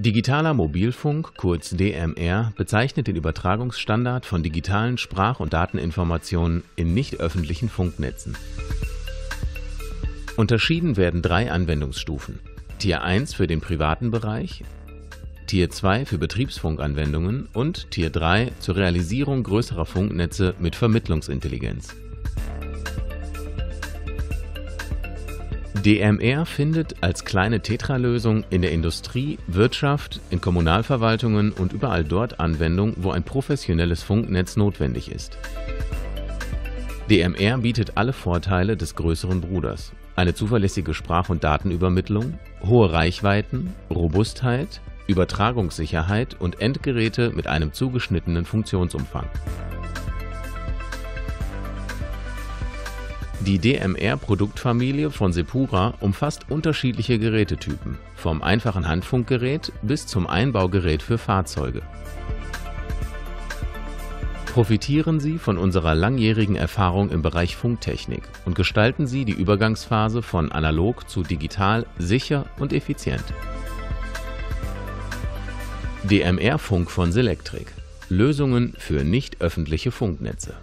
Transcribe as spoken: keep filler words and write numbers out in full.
Digitaler Mobilfunk, kurz D M R, bezeichnet den Übertragungsstandard von digitalen Sprach- und Dateninformationen in nicht öffentlichen Funknetzen. Unterschieden werden drei Anwendungsstufen: Tier eins für den privaten Bereich, Tier zwei für Betriebsfunkanwendungen und Tier drei zur Realisierung größerer Funknetze mit Vermittlungsintelligenz. D M R findet als kleine Tetra-Lösung in der Industrie, Wirtschaft, in Kommunalverwaltungen und überall dort Anwendung, wo ein professionelles Funknetz notwendig ist. D M R bietet alle Vorteile des größeren Bruders: eine zuverlässige Sprach- und Datenübermittlung, hohe Reichweiten, Robustheit, Übertragungssicherheit und Endgeräte mit einem zugeschnittenen Funktionsumfang. Die D M R-Produktfamilie von Sepura umfasst unterschiedliche Gerätetypen, vom einfachen Handfunkgerät bis zum Einbaugerät für Fahrzeuge. Profitieren Sie von unserer langjährigen Erfahrung im Bereich Funktechnik und gestalten Sie die Übergangsphase von analog zu digital sicher und effizient. D M R-Funk von Selectric – Lösungen für nicht öffentliche Funknetze.